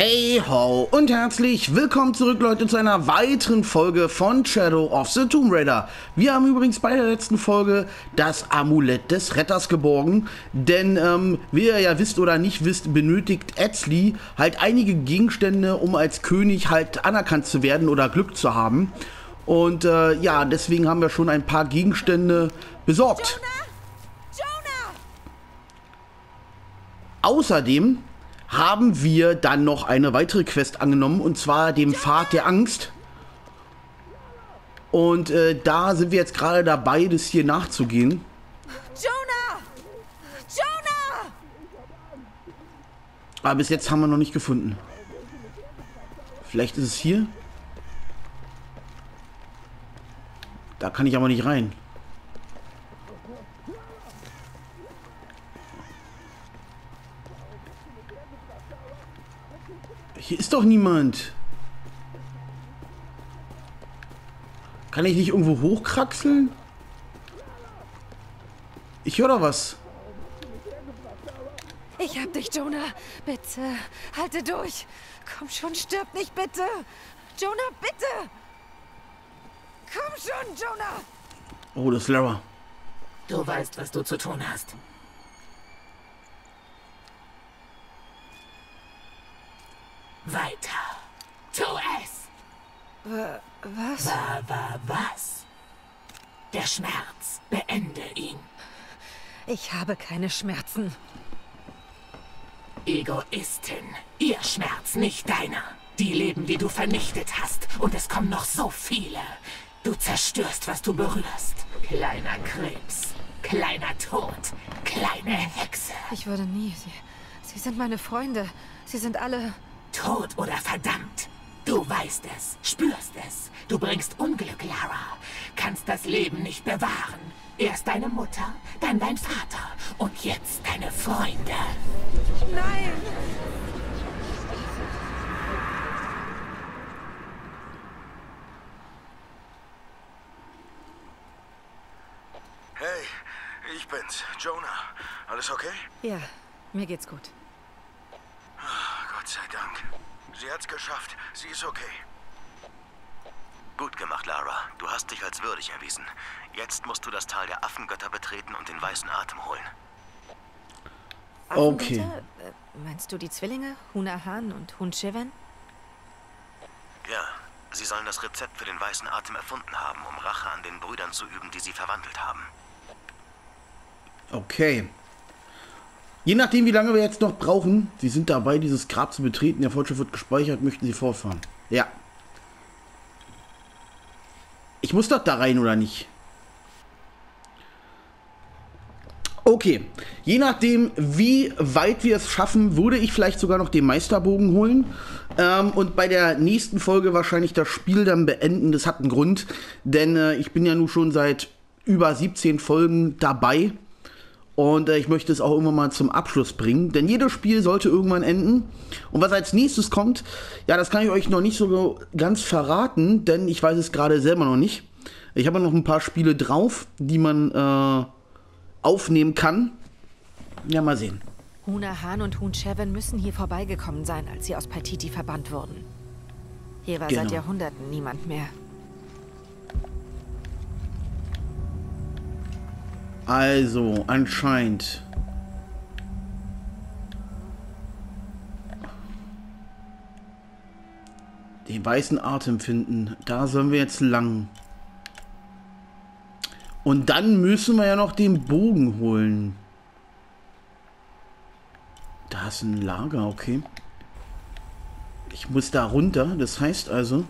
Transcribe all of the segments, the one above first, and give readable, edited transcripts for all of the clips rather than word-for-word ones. Hey ho und herzlich willkommen zurück, Leute, zu einer weiteren Folge von Shadow of the Tomb Raider. Wir haben übrigens bei der letzten Folge das Amulett des Retters geborgen, denn wie ihr ja wisst oder nicht wisst, benötigt Etzli halt einige Gegenstände, um als König halt anerkannt zu werden oder Glück zu haben. Und ja, deswegen haben wir schon ein paar Gegenstände besorgt. Jonah! Außerdem haben wir dann noch eine weitere Quest angenommen, und zwar dem Pfad der Angst. Und da sind wir jetzt gerade dabei, das hier nachzugehen. Jonah! Jonah! Aber bis jetzt haben wir noch nicht gefunden. Vielleicht ist es hier. Da kann ich aber nicht rein. Hier ist doch niemand. Kann ich nicht irgendwo hochkraxeln? Ich höre doch was. Ich hab dich, Jonah. Bitte, halte durch. Komm schon, stirb nicht, bitte. Jonah, bitte. Komm schon, Jonah. Oh, das ist Lara. Du weißt, was du zu tun hast. Weiter. Tu es. Was? Was? Der Schmerz. Beende ihn. Ich habe keine Schmerzen. Egoistin. Ihr Schmerz, nicht deiner. Die Leben, die du vernichtet hast. Und es kommen noch so viele. Du zerstörst, was du berührst. Kleiner Krebs. Kleiner Tod. Kleine Hexe. Ich würde nie... Sie sind meine Freunde. Sie sind alle... Tot oder verdammt. Du weißt es, spürst es. Du bringst Unglück, Lara. Kannst das Leben nicht bewahren. Erst deine Mutter, dann dein Vater und jetzt deine Freunde. Nein! Hey, ich bin's, Jonah. Alles okay? Ja, mir geht's gut. Gott sei Dank. Sie hat's geschafft. Sie ist okay. Gut gemacht, Lara. Du hast dich als würdig erwiesen. Jetzt musst du das Tal der Affengötter betreten und den Weißen Atem holen. Okay. Meinst du die Zwillinge? Hunahan und Huncheven? Ja. Sie sollen das Rezept für den Weißen Atem erfunden haben, um Rache an den Brüdern zu üben, die sie verwandelt haben. Okay. Je nachdem, wie lange wir jetzt noch brauchen, sie sind dabei, dieses Grab zu betreten. Der Fortschritt wird gespeichert, möchten sie fortfahren. Ja. Ich muss doch da rein, oder nicht? Okay. Je nachdem, wie weit wir es schaffen, würde ich vielleicht sogar noch den Meisterbogen holen. Und bei der nächsten Folge wahrscheinlich das Spiel dann beenden. Das hat einen Grund, denn ich bin ja nun schon seit über 17 Folgen dabei. Und ich möchte es auch irgendwann mal zum Abschluss bringen, denn jedes Spiel sollte irgendwann enden. Und was als nächstes kommt, ja, das kann ich euch noch nicht so ganz verraten, denn ich weiß es gerade selber noch nicht. Ich habe noch ein paar Spiele drauf, die man aufnehmen kann. Ja, mal sehen. Hunahan und Huncheven müssen hier vorbeigekommen sein, als sie aus Paititi verbannt wurden. Hier war seit Jahrhunderten niemand mehr. Also, anscheinend. Den weißen Atem finden. Da sollen wir jetzt lang. Und dann müssen wir ja noch den Bogen holen. Da ist ein Lager, okay. Ich muss da runter, das heißt also...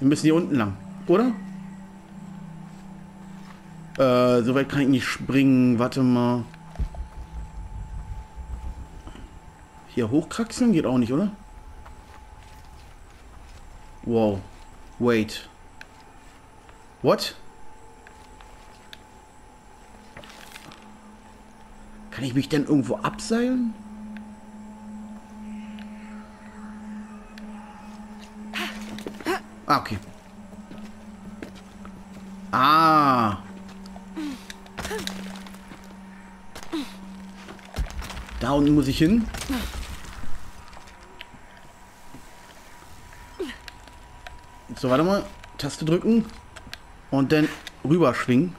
Wir müssen hier unten lang, oder? So weit kann ich nicht springen. Warte mal. Hier hochkraxeln geht auch nicht, oder? Wow. Wait. What? Kann ich mich denn irgendwo abseilen? Ah, okay. Ah. Da unten muss ich hin. So, warte mal. Taste drücken. Und dann rüberschwingen.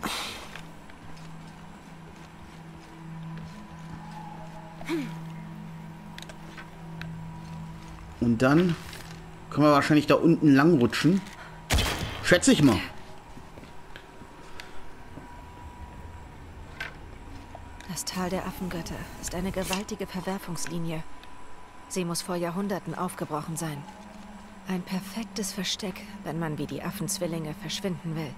Und dann können wir wahrscheinlich da unten lang rutschen. Schätze ich mal. Das Tal der Affengötter ist eine gewaltige Verwerfungslinie. Sie muss vor Jahrhunderten aufgebrochen sein. Ein perfektes Versteck, wenn man wie die Affenzwillinge verschwinden will.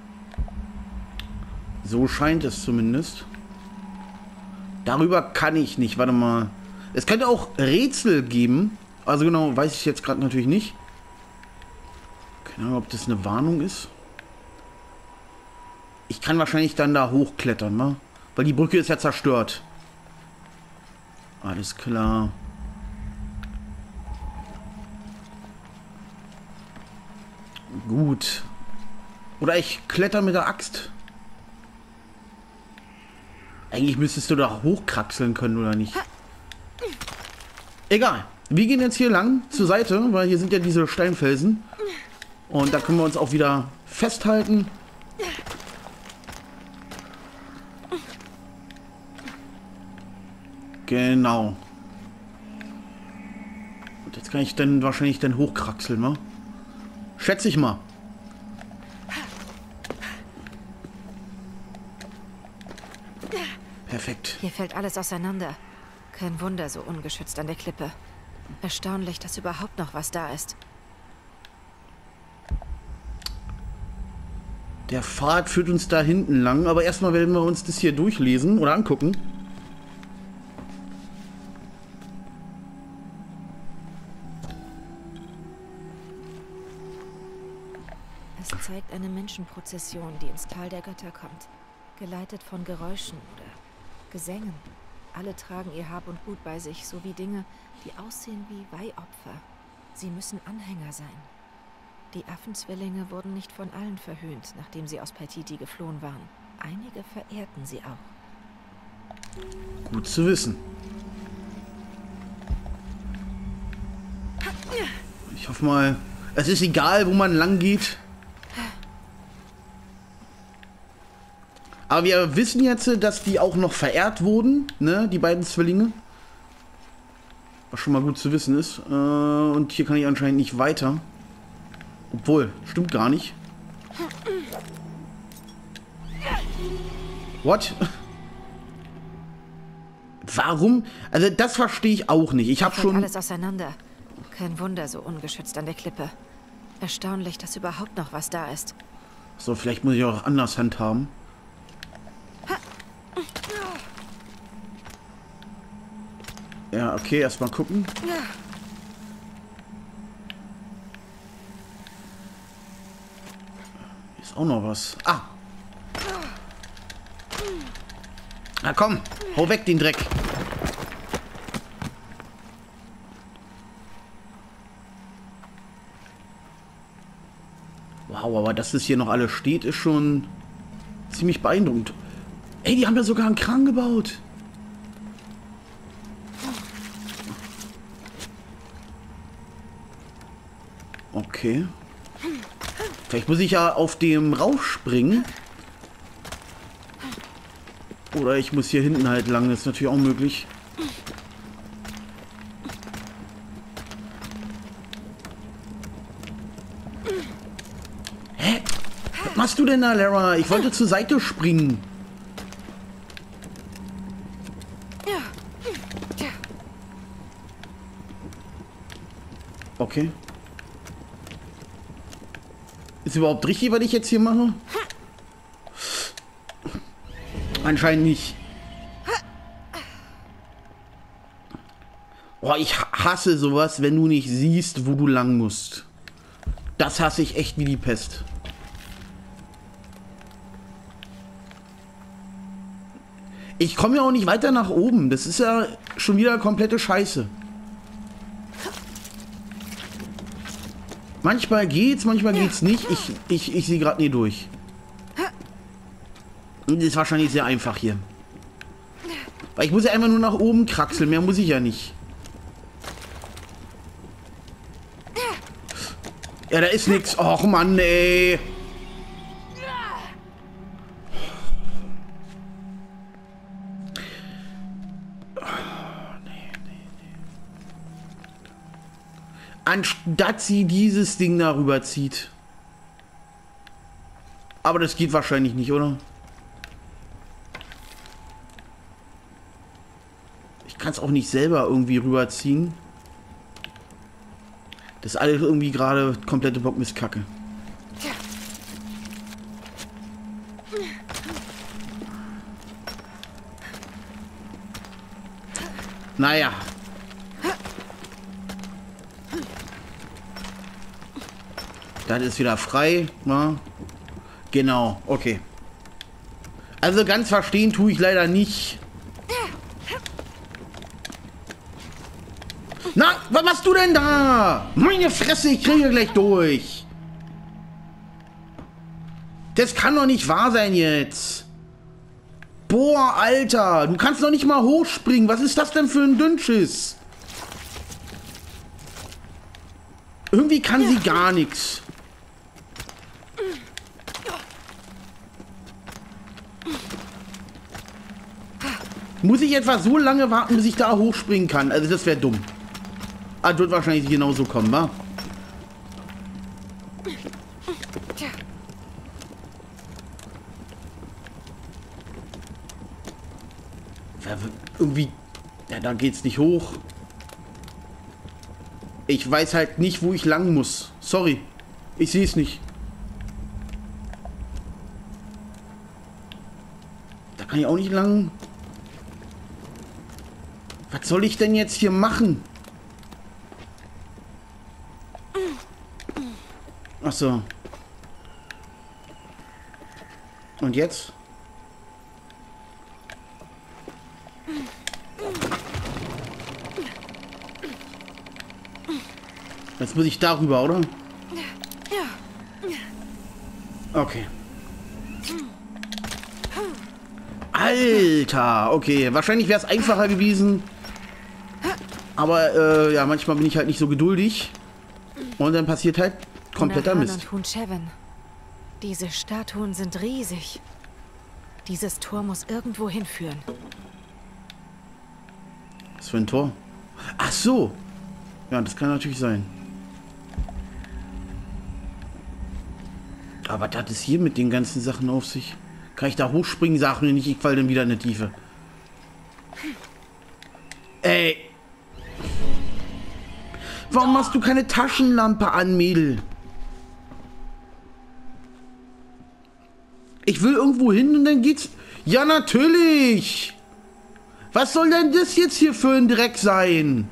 So scheint es zumindest. Darüber kann ich nicht. Warte mal. Es könnte auch Rätsel geben. Also genau, weiß ich jetzt gerade natürlich nicht. Keine Ahnung, ob das eine Warnung ist. Ich kann wahrscheinlich dann da hochklettern, ne? Weil die Brücke ist ja zerstört. Alles klar. Gut. Oder ich kletter mit der Axt. Eigentlich müsstest du da hochkraxeln können, oder nicht? Egal. Wir gehen jetzt hier lang zur Seite, weil hier sind ja diese Steinfelsen. Und da können wir uns auch wieder festhalten. Genau. Und jetzt kann ich dann wahrscheinlich dann hochkraxeln, ne? Schätze ich mal. Perfekt. Hier fällt alles auseinander. Kein Wunder, so ungeschützt an der Klippe. Erstaunlich, dass überhaupt noch was da ist. Der Pfad führt uns da hinten lang, aber erstmal werden wir uns das hier durchlesen oder angucken. Es zeigt eine Menschenprozession, die ins Tal der Götter kommt, geleitet von Geräuschen oder Gesängen. Alle tragen ihr Hab und Gut bei sich, sowie Dinge, die aussehen wie Weihopfer. Sie müssen Anhänger sein. Die Affenzwillinge wurden nicht von allen verhöhnt, nachdem sie aus Paititi geflohen waren. Einige verehrten sie auch. Gut zu wissen. Ich hoffe mal, es ist egal, wo man lang geht. Aber wir wissen jetzt, dass die auch noch verehrt wurden, ne, die beiden Zwillinge. Was schon mal gut zu wissen ist. Und hier kann ich anscheinend nicht weiter. Obwohl, stimmt gar nicht. What? Warum? Also das verstehe ich auch nicht. Ich habe schon... alles auseinander. Kein Wunder, so ungeschützt an der Klippe. Erstaunlich, dass überhaupt noch was da ist. So, vielleicht muss ich auch anders handhaben. Ja, okay, erstmal gucken. Ist auch noch was. Ah! Na komm, hau weg den Dreck! Wow, aber dass das hier noch alles steht, ist schon ziemlich beeindruckend. Ey, die haben ja sogar einen Kran gebaut! Okay. Vielleicht muss ich ja auf dem raufspringen. Oder ich muss hier hinten halt lang. Das ist natürlich auch möglich. Hä? Was machst du denn da, Lara? Ich wollte zur Seite springen. Okay. Ist überhaupt richtig, was ich jetzt hier mache? Anscheinend nicht. Boah, ich hasse sowas, wenn du nicht siehst, wo du lang musst. Das hasse ich echt wie die Pest. Ich komme ja auch nicht weiter nach oben. Das ist ja schon wieder komplette Scheiße. Manchmal geht's nicht. Ich sehe gerade nie durch. Das ist wahrscheinlich sehr einfach hier. Weil ich muss ja einfach nur nach oben kraxeln, mehr muss ich ja nicht. Ja, da ist nichts. Och Mann, ey. Anstatt sie dieses Ding darüber zieht. Aber das geht wahrscheinlich nicht, oder? Ich kann es auch nicht selber irgendwie rüberziehen. Das ist alles irgendwie gerade komplette Bockmistkacke. Naja. Das ist wieder frei, ne? Genau, okay. Also ganz verstehen tue ich leider nicht. Na, was machst du denn da? Meine Fresse, ich kriege gleich durch. Das kann doch nicht wahr sein jetzt. Boah, Alter, du kannst doch nicht mal hochspringen. Was ist das denn für ein Dünnschiss? Irgendwie kann sie gar nichts. Muss ich etwa so lange warten, bis ich da hochspringen kann? Also das wäre dumm. Ah, das wird wahrscheinlich genauso kommen, wa? Ja, irgendwie... Ja, da geht's nicht hoch. Ich weiß halt nicht, wo ich lang muss. Sorry. Ich sehe es nicht. Da kann ich auch nicht lang... Was soll ich denn jetzt hier machen? Ach so. Und jetzt? Jetzt muss ich darüber, oder? Okay. Alter, okay. Wahrscheinlich wäre es einfacher gewesen... Aber ja, manchmal bin ich halt nicht so geduldig. Und dann passiert halt kompletter Mist. Hunahan und Huncheven. Diese Statuen sind riesig. Dieses Tor muss irgendwo hinführen. Was für ein Tor? Ach so. Ja, das kann natürlich sein. Aber was hat es hier mit den ganzen Sachen auf sich? Kann ich da hochspringen? Sag mir nicht, ich falle dann wieder in die Tiefe. Ey. Warum machst du keine Taschenlampe an, Mädel? Ich will irgendwo hin und dann geht's... Ja, natürlich! Was soll denn das jetzt hier für ein Dreck sein?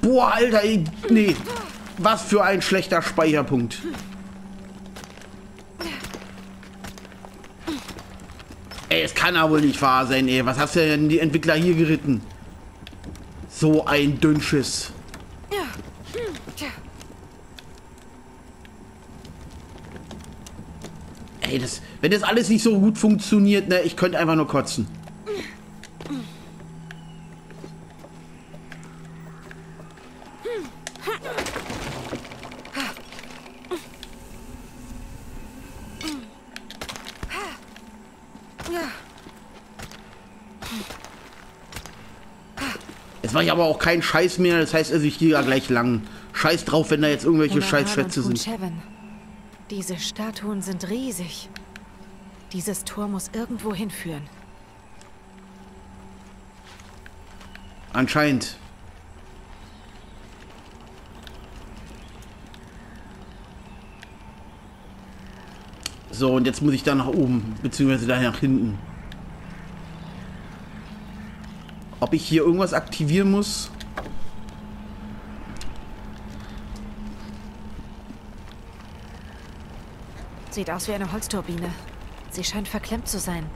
Boah, Alter, ey, nee. Was für ein schlechter Speicherpunkt. Ey, es kann ja wohl nicht wahr sein, ey. Was hast du denn die Entwickler hier geritten? So ein Dünnschiss. Ey, das, wenn das alles nicht so gut funktioniert, ne, ich könnte einfach nur kotzen. Mache ich aber auch keinen Scheiß mehr, das heißt, also ich gehe ja gleich lang. Scheiß drauf, wenn da jetzt irgendwelche Scheißschätze sind. Diese Statuen sind riesig. Dieses Tor muss irgendwo hinführen. Anscheinend. So, und jetzt muss ich da nach oben, beziehungsweise da nach hinten. Ob ich hier irgendwas aktivieren muss? Sieht aus wie eine Holzturbine. Sie scheint verklemmt zu sein.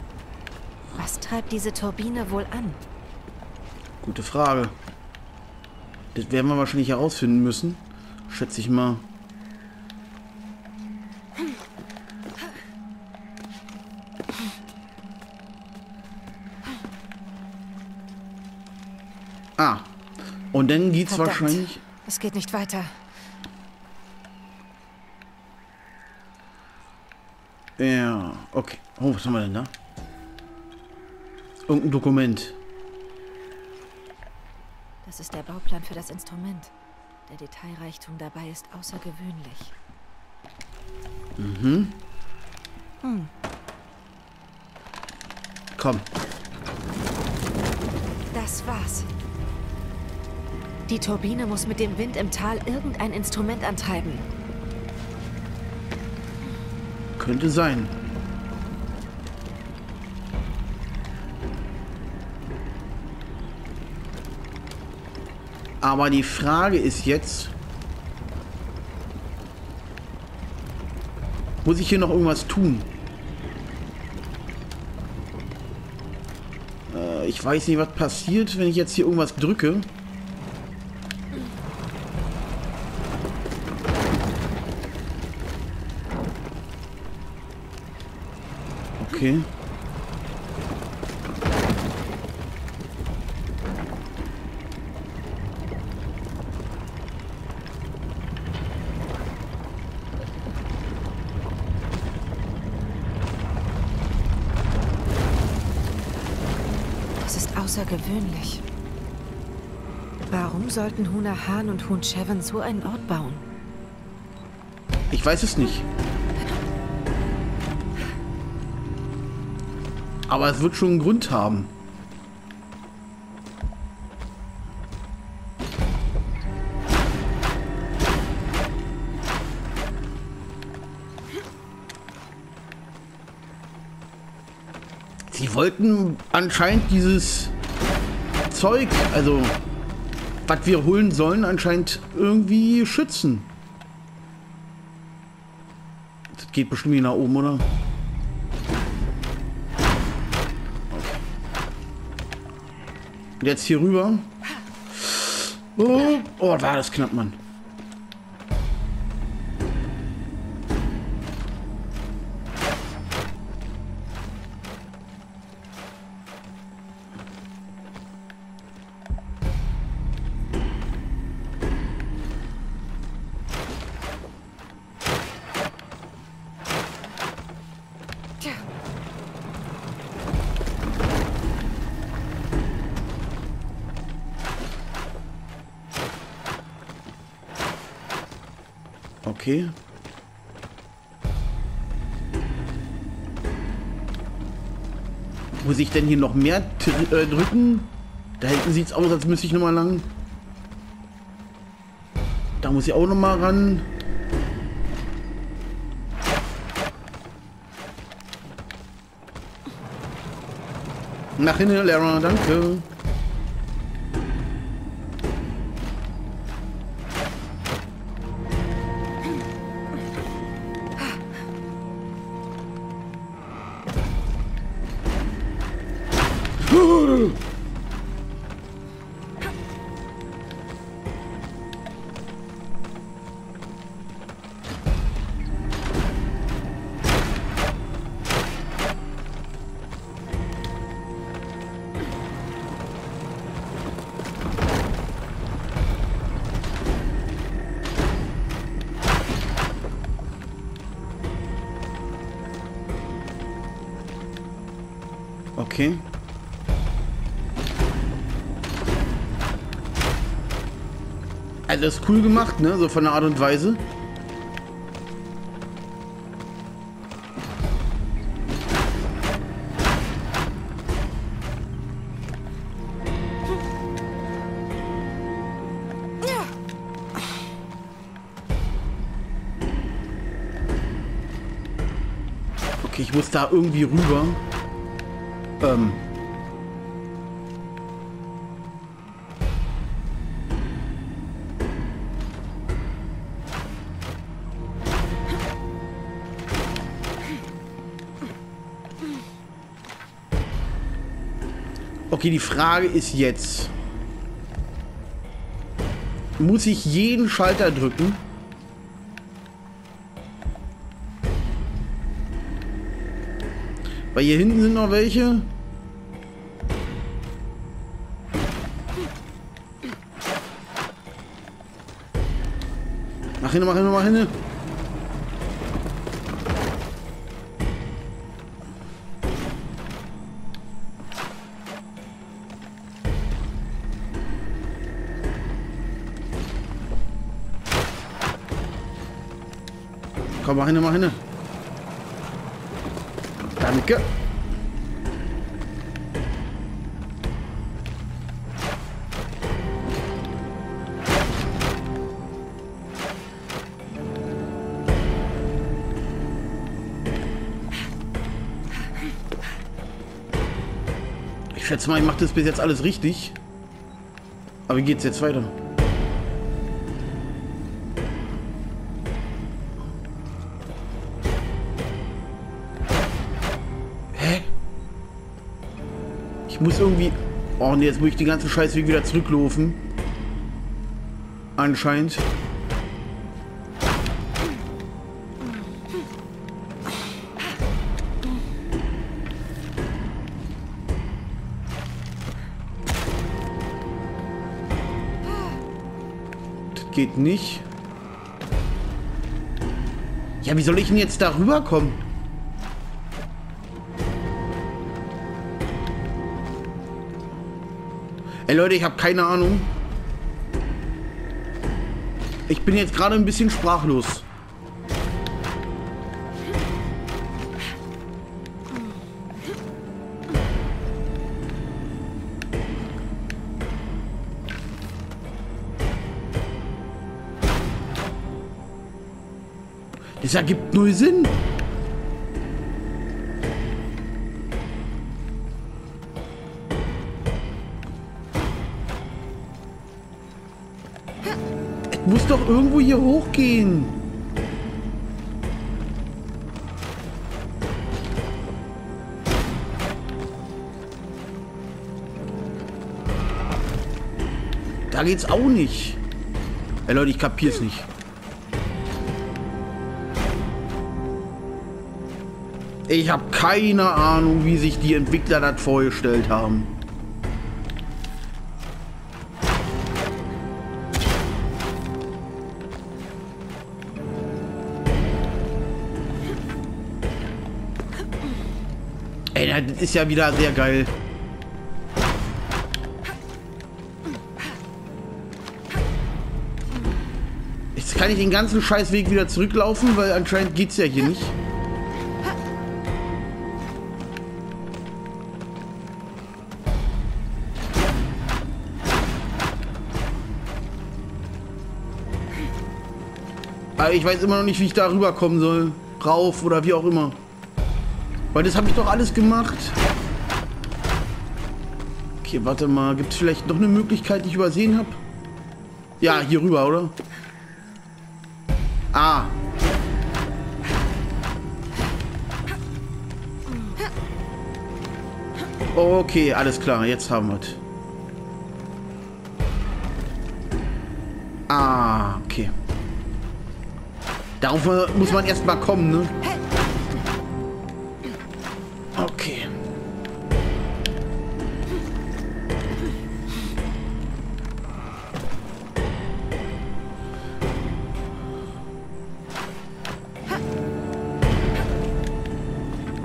Was treibt diese Turbine wohl an? Gute Frage. Das werden wir wahrscheinlich herausfinden müssen. Schätze ich mal. Und dann geht's verdammt, wahrscheinlich... Es geht nicht weiter. Ja, okay. Oh, was haben wir denn da? Irgendein Dokument. Das ist der Bauplan für das Instrument. Der Detailreichtum dabei ist außergewöhnlich. Mhm. Hm. Komm. Das war's. Die Turbine muss mit dem Wind im Tal irgendein Instrument antreiben. Könnte sein. Aber die Frage ist jetzt... Muss ich hier noch irgendwas tun? Ich weiß nicht, was passiert, wenn ich jetzt hier irgendwas drücke. Okay. Das ist außergewöhnlich. Warum sollten Hunahan und Huncheven so einen Ort bauen? Ich weiß es nicht. Aber es wird schon einen Grund haben. Sie wollten anscheinend dieses Zeug, also was wir holen sollen, anscheinend irgendwie schützen. Das geht bestimmt hier nach oben, oder? Jetzt hier rüber. Oh, oh, war das knapp, Mann. Okay. Muss ich denn hier noch mehr drücken? Da hinten sieht es aus, als müsste ich nochmal lang. Da muss ich auch nochmal ran. Nach hinten, Lara, danke. Okay. Also das ist cool gemacht, ne? So von der Art und Weise. Okay, ich muss da irgendwie rüber. Okay, die Frage ist jetzt, muss ich jeden Schalter drücken? Weil hier hinten sind noch welche. Mach hin. Komm, mach hin. Danke. Ich schätze mal, ich mache das bis jetzt alles richtig. Aber wie geht's jetzt weiter? Hä? Ich muss irgendwie... Oh ne, jetzt muss ich den ganzen Scheißweg wieder zurücklaufen. Anscheinend. Geht nicht. Ja, wie soll ich denn jetzt da rüberkommen? Ey Leute, ich habe keine Ahnung. Ich bin jetzt gerade ein bisschen sprachlos. Das ergibt null Sinn. Es muss doch irgendwo hier hochgehen. Da geht's auch nicht. Ey Leute, ich kapier's nicht. Ich habe keine Ahnung, wie sich die Entwickler das vorgestellt haben. Ey, das ist ja wieder sehr geil. Jetzt kann ich den ganzen Scheißweg wieder zurücklaufen, weil anscheinend geht's ja hier nicht. Ich weiß immer noch nicht, wie ich da rüberkommen soll. Rauf oder wie auch immer. Weil das habe ich doch alles gemacht. Okay, warte mal. Gibt es vielleicht noch eine Möglichkeit, die ich übersehen habe? Ja, hier rüber, oder? Ah. Okay, alles klar. Jetzt haben wir es. Ah, okay. Darauf muss man erstmal kommen, ne? Okay.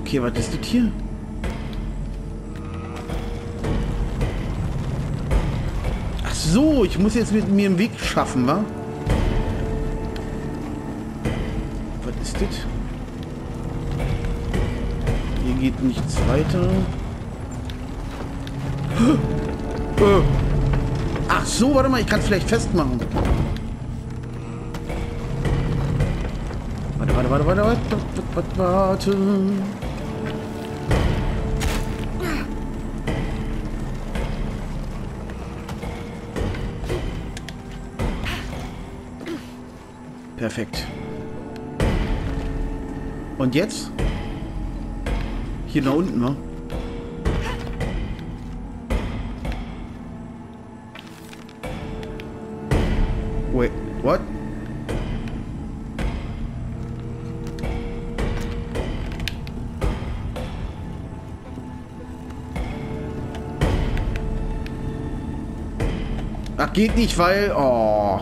Okay, was ist das hier? Ach so, ich muss jetzt mit mir einen Weg schaffen, wa? Hier geht nichts weiter. Ach so, warte mal, ich kann es vielleicht festmachen. Warte. Perfekt. Und jetzt? Hier nach unten, ne? Wait, what? Ach, geht nicht, weil... Oh.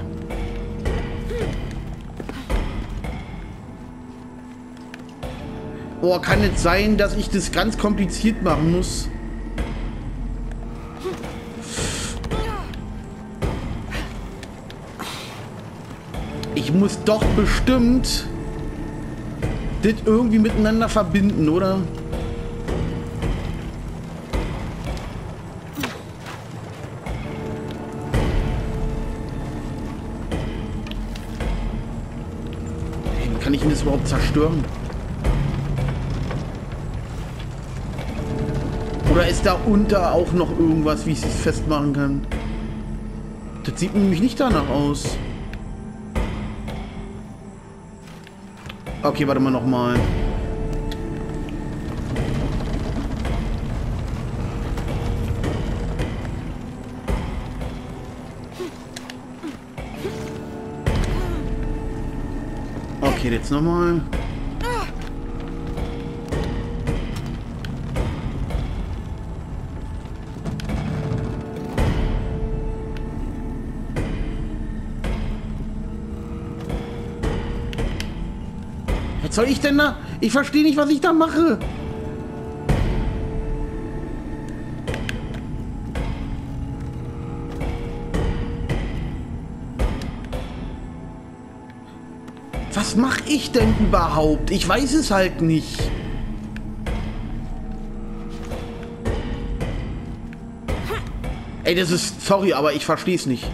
Boah, kann nicht sein, dass ich das ganz kompliziert machen muss. Ich muss doch bestimmt das irgendwie miteinander verbinden, oder? Wie kann ich denn das überhaupt zerstören? Oder ist da unter auch noch irgendwas, wie ich es festmachen kann? Das sieht nämlich nicht danach aus. Okay, warte mal nochmal. Okay, jetzt nochmal. Soll ich denn da? Ich verstehe nicht, was ich da mache. Was mache ich denn überhaupt? Ich weiß es halt nicht. Ey, das ist... Sorry, aber ich verstehe es nicht.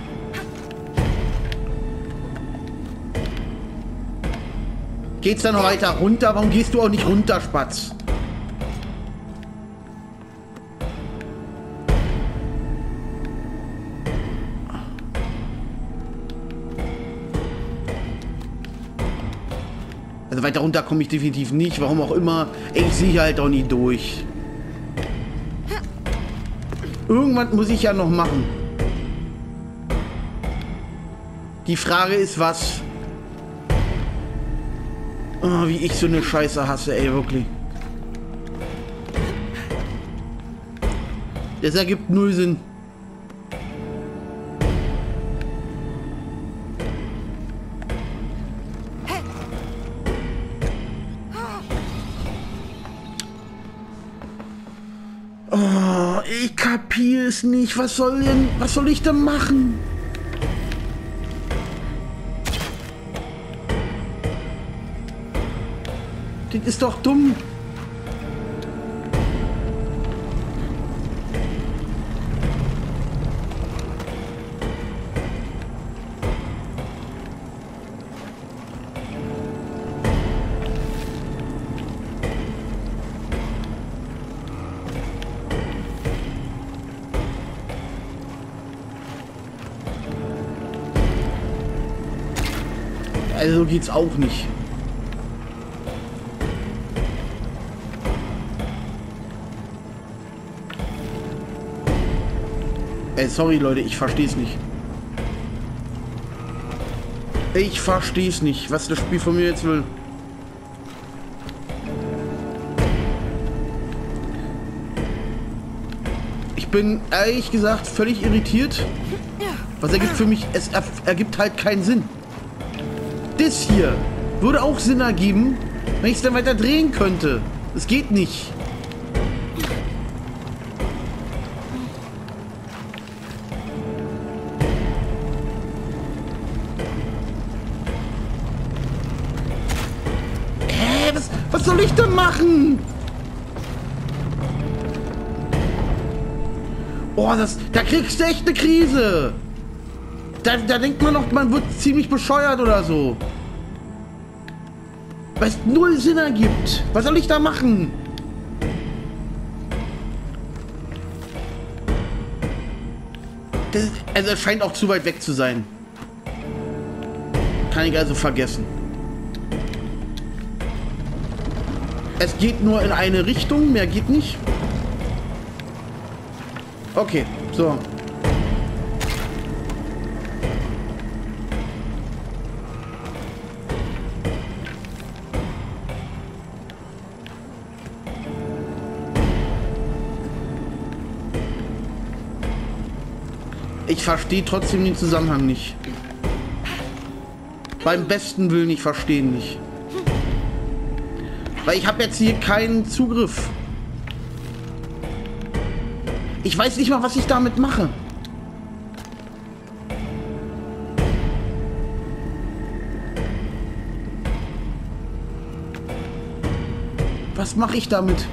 Geht's da noch weiter runter? Warum gehst du auch nicht runter, Spatz? Also weiter runter komme ich definitiv nicht. Warum auch immer. Ich sehe halt auch nie durch. Irgendwas muss ich ja noch machen. Die Frage ist, was... Oh, wie ich so eine Scheiße hasse, ey, wirklich. Das ergibt null Sinn. Oh, ich kapiere es nicht. Was soll ich denn machen? Das ist doch dumm. Also geht's auch nicht. Ey, sorry Leute, ich verstehe es nicht. Ich verstehe es nicht, was das Spiel von mir jetzt will. Ich bin ehrlich gesagt völlig irritiert. Was ergibt für mich? Es ergibt halt keinen Sinn. Das hier würde auch Sinn ergeben, wenn ich es dann weiter drehen könnte. Es geht nicht. Machen. Oh, da kriegst du echt eine Krise. Da denkt man noch, man wird ziemlich bescheuert oder so. Weil es null Sinn ergibt. Was soll ich da machen? Also es scheint auch zu weit weg zu sein. Kann ich also vergessen. Es geht nur in eine Richtung, mehr geht nicht. Okay, so. Ich verstehe trotzdem den Zusammenhang nicht. Beim besten Willen, ich verstehe ihn nicht. Weil ich habe jetzt hier keinen Zugriff. Ich weiß nicht mal, was ich damit mache. Was mache ich damit?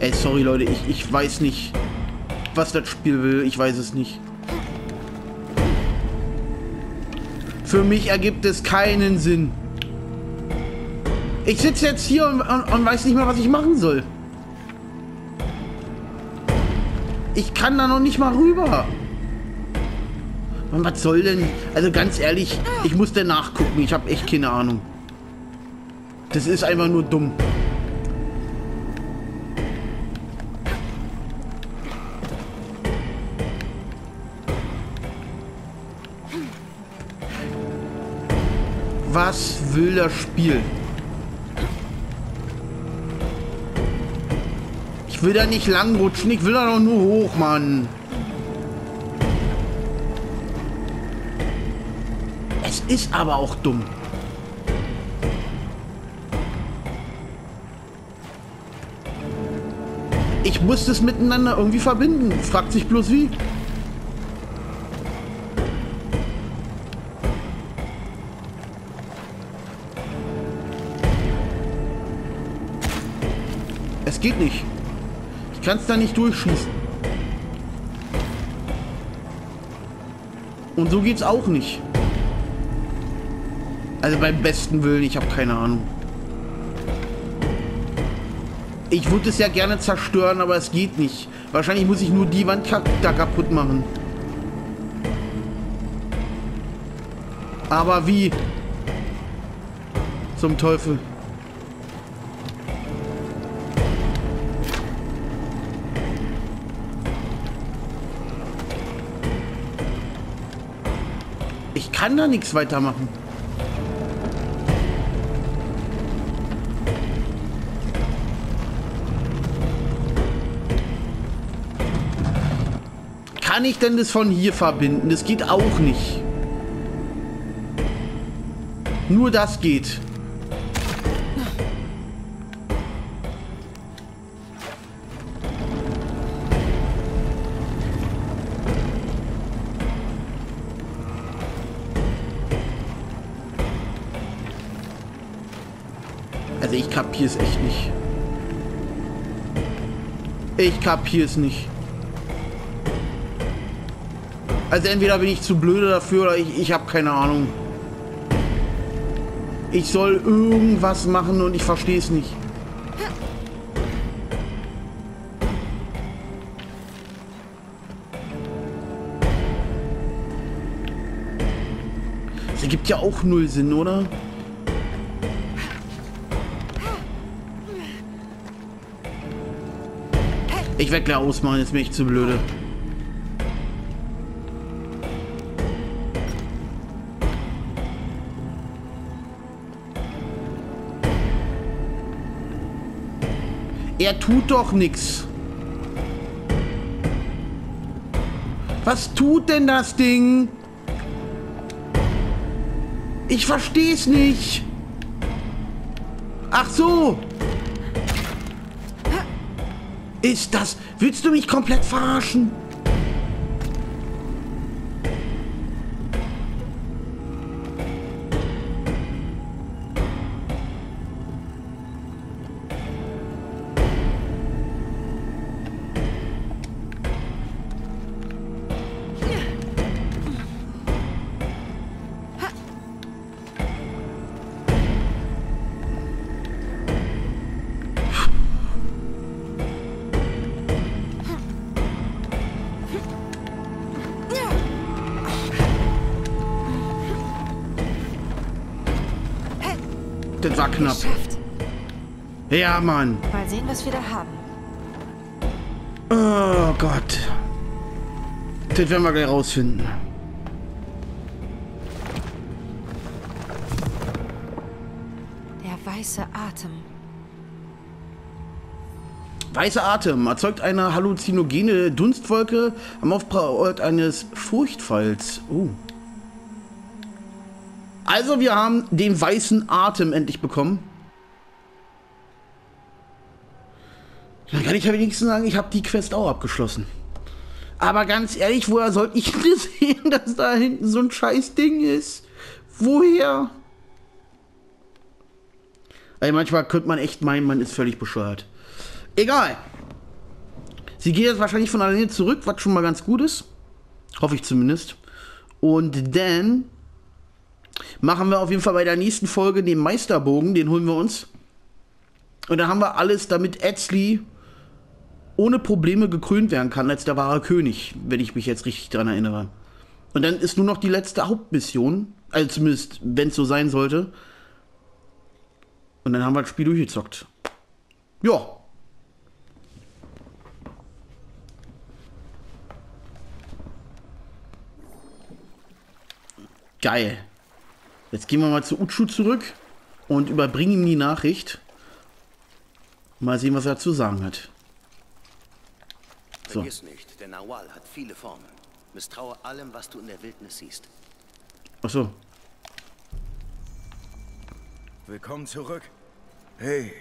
Ey, sorry Leute, ich weiß nicht, was das Spiel will. Ich weiß es nicht. Für mich ergibt es keinen Sinn. Ich sitze jetzt hier und weiß nicht mehr, was ich machen soll. Ich kann da noch nicht mal rüber. Was soll denn? Also ganz ehrlich, ich muss da nachgucken. Ich habe echt keine Ahnung. Das ist einfach nur dumm. Was will das Spiel? Ich will da nicht langrutschen. Ich will da doch nur hoch, Mann. Ist aber auch dumm. Ich muss das miteinander irgendwie verbinden. Fragt sich bloß wie. Es geht nicht. Ich kann es da nicht durchschießen. Und so geht's auch nicht. Also beim besten Willen, ich habe keine Ahnung. Ich würde es ja gerne zerstören, aber es geht nicht. Wahrscheinlich muss ich nur die Wand da kaputt machen. Aber wie? Zum Teufel. Ich kann da nichts weitermachen. Kann ich denn das von hier verbinden? Das geht auch nicht. Nur das geht. Also ich kapiere es echt nicht. Ich kapiere es nicht. Also entweder bin ich zu blöde dafür oder ich habe keine Ahnung. Ich soll irgendwas machen und ich verstehe es nicht. Das ergibt ja auch null Sinn, oder? Ich werde gleich ausmachen, jetzt bin ich zu blöde. Er tut doch nichts. Was tut denn das Ding? Ich verstehe es nicht. Ach so. Ist das... Willst du mich komplett verarschen? Das war knapp. Geschafft. Ja, Mann. Mal sehen, was wir da haben. Oh Gott. Das werden wir gleich rausfinden. Der weiße Atem. Weißer Atem erzeugt eine halluzinogene Dunstwolke am Aufprallort eines Furchtfalls. Oh. Also wir haben den Weißen Atem endlich bekommen. Dann kann ich ja wenigstens sagen, ich habe die Quest auch abgeschlossen. Aber ganz ehrlich, woher sollte ich denn sehen, dass da hinten so ein scheiß Ding ist? Woher? Also manchmal könnte man echt meinen, man ist völlig bescheuert. Egal. Sie geht jetzt wahrscheinlich von alleine zurück, was schon mal ganz gut ist. Hoffe ich zumindest. Und dann machen wir auf jeden Fall bei der nächsten Folge den Meisterbogen. Den holen wir uns. Und dann haben wir alles, damit Etzli ohne Probleme gekrönt werden kann als der wahre König, wenn ich mich jetzt richtig daran erinnere. Und dann ist nur noch die letzte Hauptmission. Also zumindest, wenn es so sein sollte. Und dann haben wir das Spiel durchgezockt. Ja. Geil. Jetzt gehen wir mal zu Ucho zurück und überbringen ihm die Nachricht. Mal sehen, was er zu sagen hat. So. Vergiss nicht, der Nawal hat viele Formen. Misstraue allem, was du in der Wildnis siehst. Ach so. Willkommen zurück. Hey,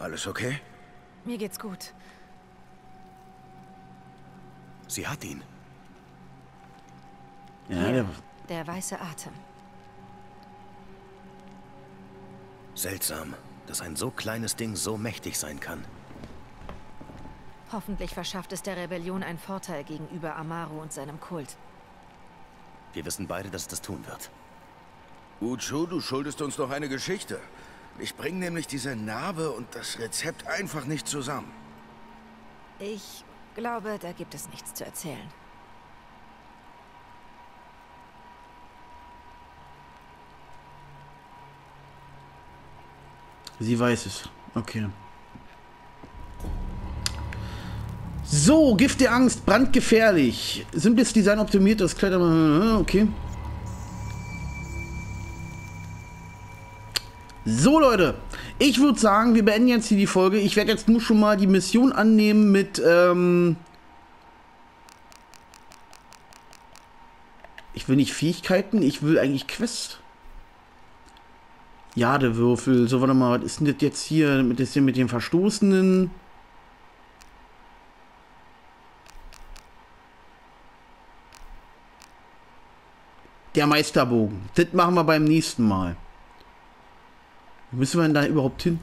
alles okay? Mir geht's gut. Sie hat ihn. Ja, der weiße Atem. Seltsam, dass ein so kleines Ding so mächtig sein kann. Hoffentlich verschafft es der Rebellion einen Vorteil gegenüber Amaru und seinem Kult. Wir wissen beide, dass es das tun wird. Ucho, du schuldest uns noch eine Geschichte. Ich bringe nämlich diese Narbe und das Rezept einfach nicht zusammen. Ich glaube, da gibt es nichts zu erzählen. Sie weiß es. Okay. So, Gift der Angst, brandgefährlich. Simples Design optimiert, das Kleid. Okay. So, Leute. Ich würde sagen, wir beenden jetzt hier die Folge. Ich werde jetzt nur schon mal die Mission annehmen mit, ich will nicht Fähigkeiten, ich will eigentlich Quest. Jadewürfel, so warte mal, was ist denn das jetzt hier mit den Verstoßenen? Der Meisterbogen, das machen wir beim nächsten Mal. Wo müssen wir denn da überhaupt hin?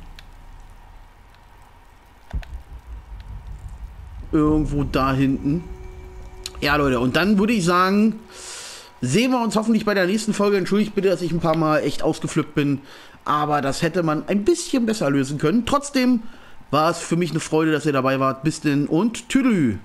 Irgendwo da hinten. Ja, Leute, und dann würde ich sagen, sehen wir uns hoffentlich bei der nächsten Folge. Entschuldigt bitte, dass ich ein paar Mal echt ausgeflippt bin. Aber das hätte man ein bisschen besser lösen können. Trotzdem war es für mich eine Freude, dass ihr dabei wart. Bis denn und tüdelü.